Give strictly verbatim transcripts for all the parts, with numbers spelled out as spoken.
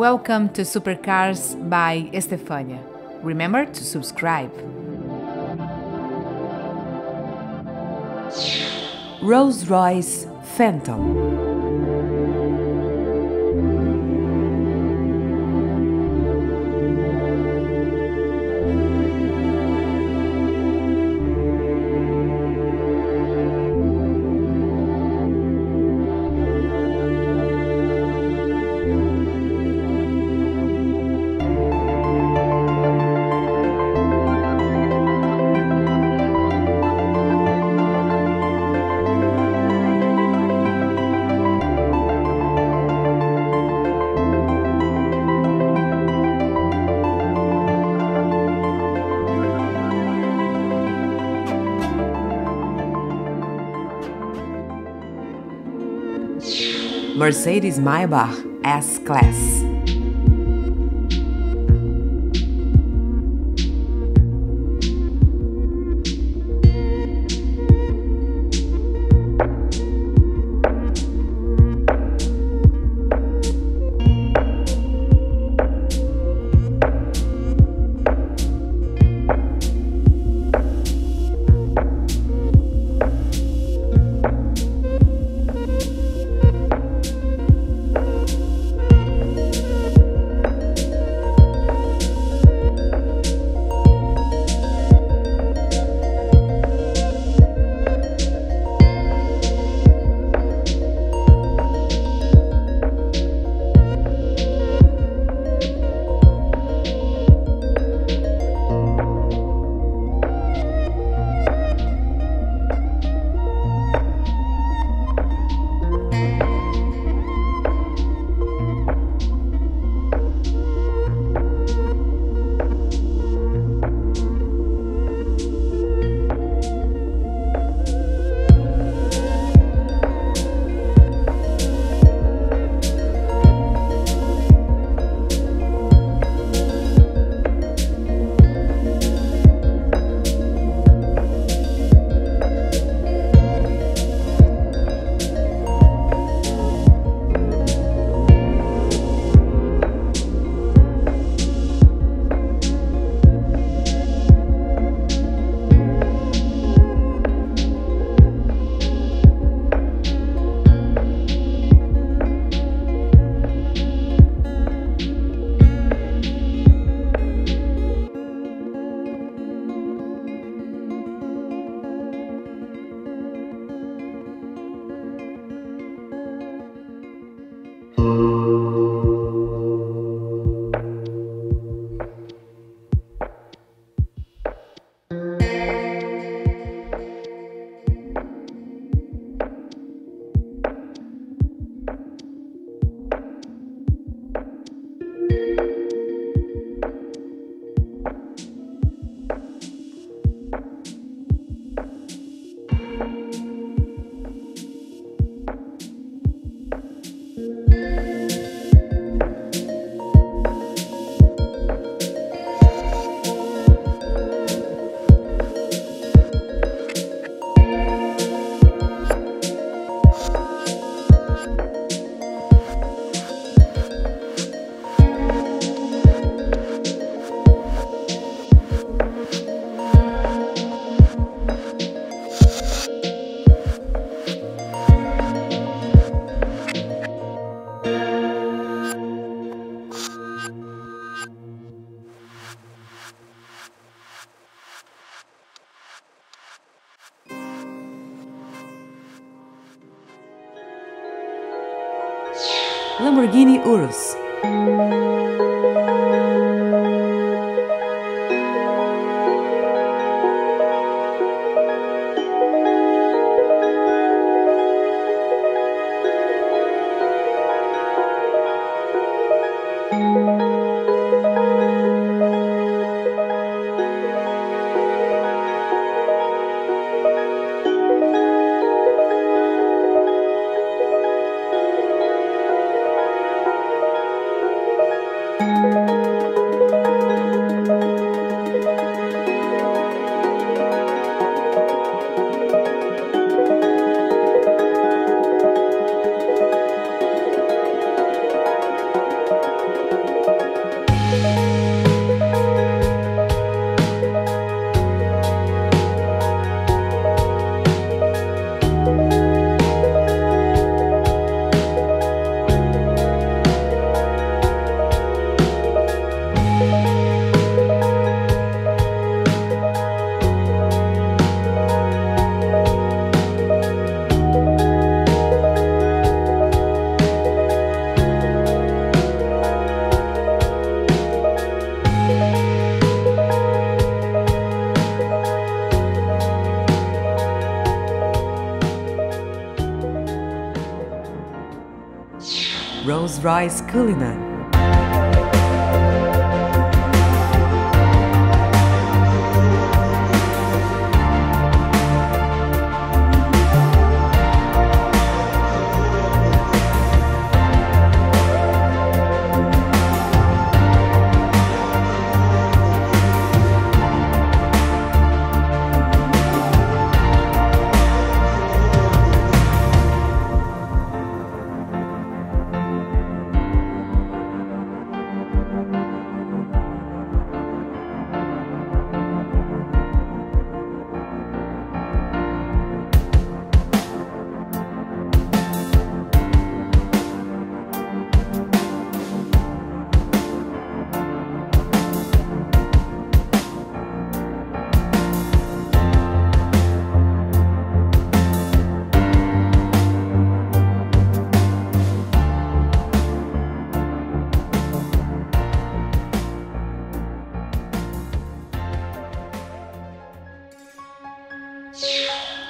Welcome to Supercars by Estefania. Remember to subscribe. Rolls-Royce Phantom. Mercedes-Maybach S-Class. Lamborghini Urus. Thank you. Rolls-Royce Cullinan.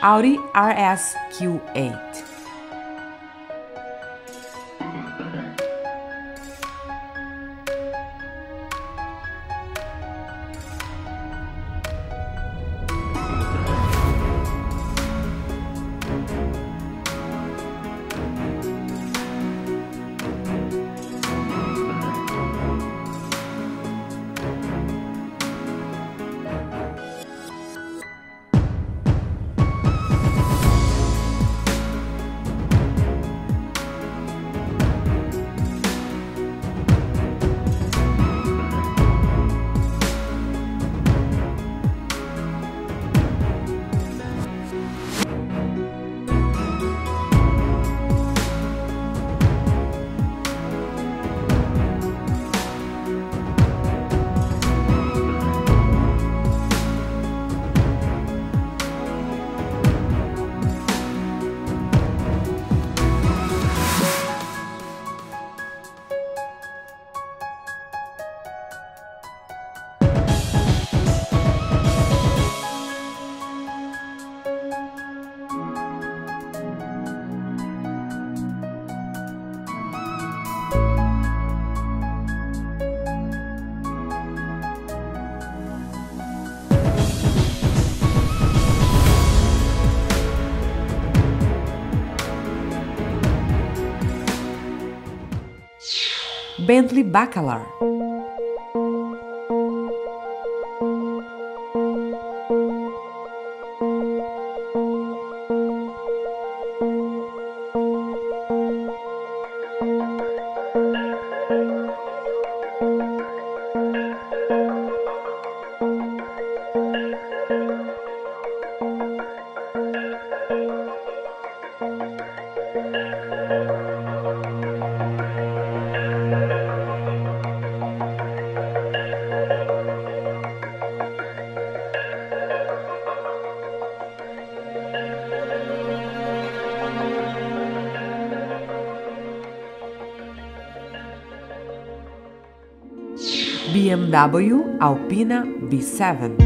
Audi R S Q eight. Bentley Bacalar. B M W Alpina B seven.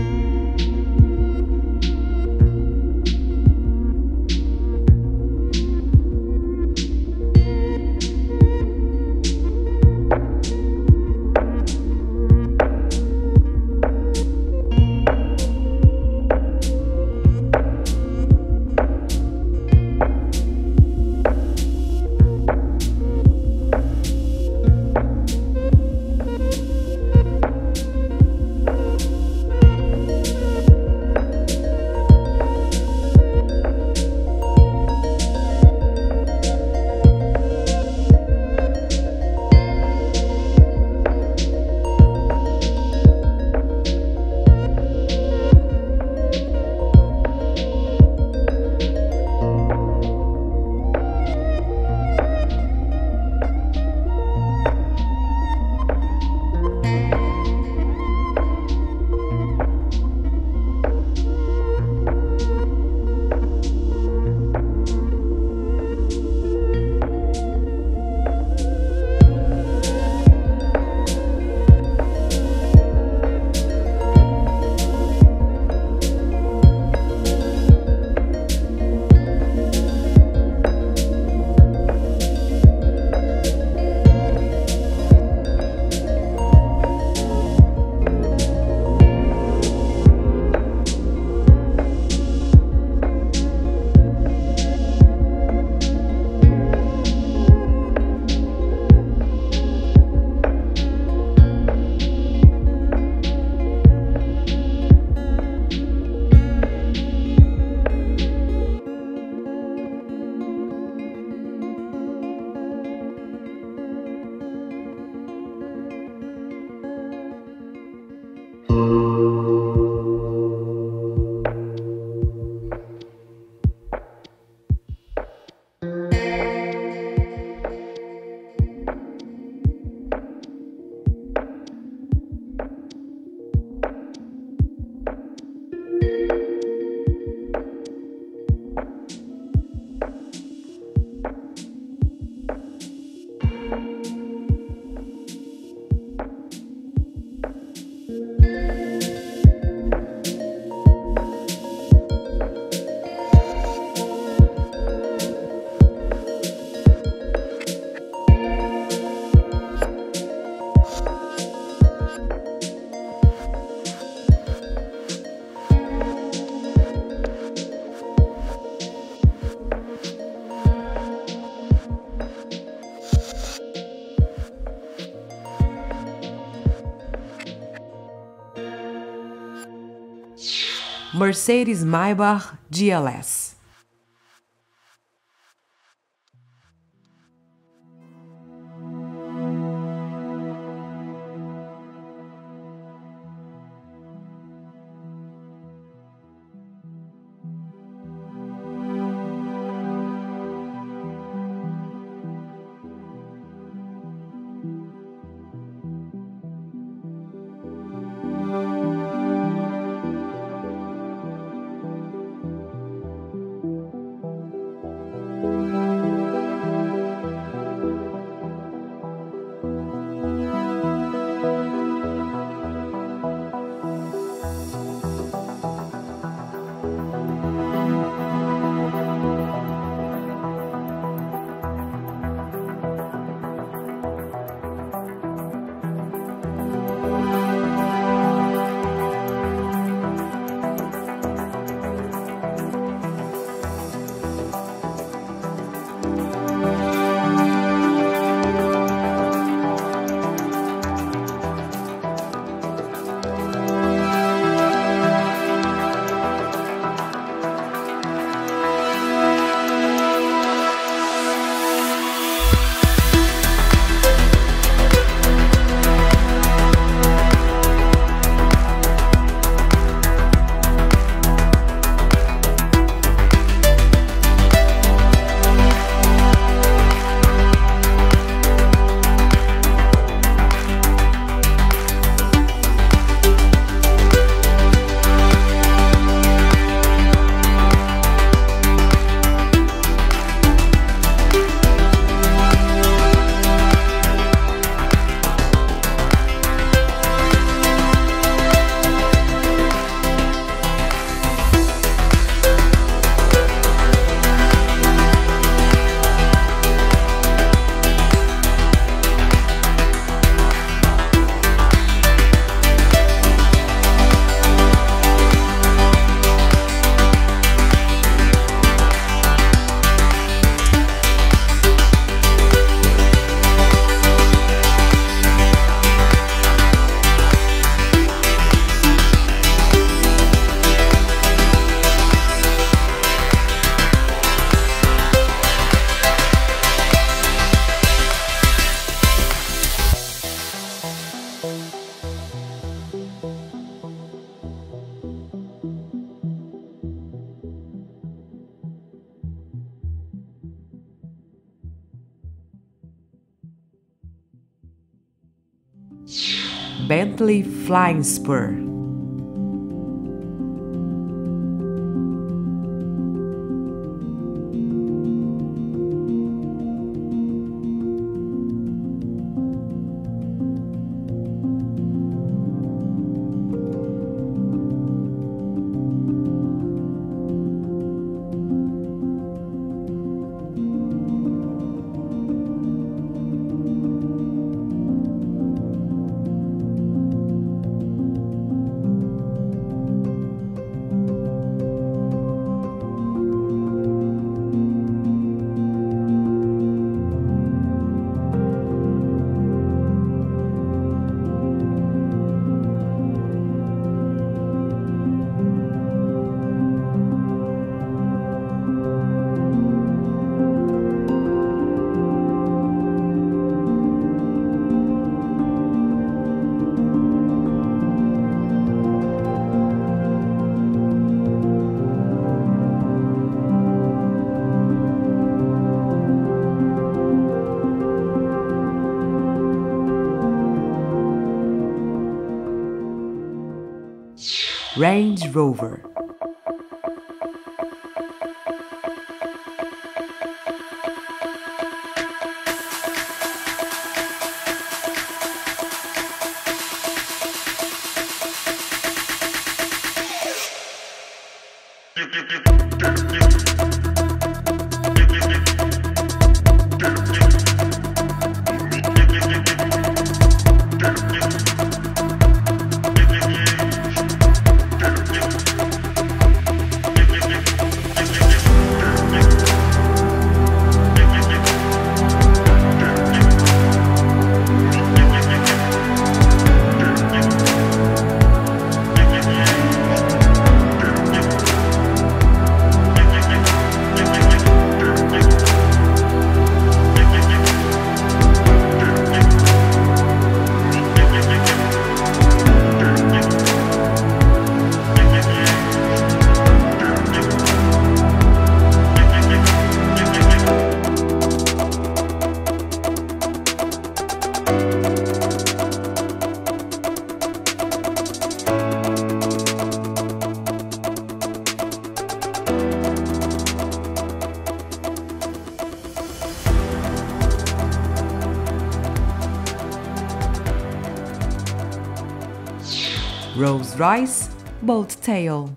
Mercedes-Maybach G L S. Bentley Flying Spur. Range Rover. Rolls-Royce Bold Tail.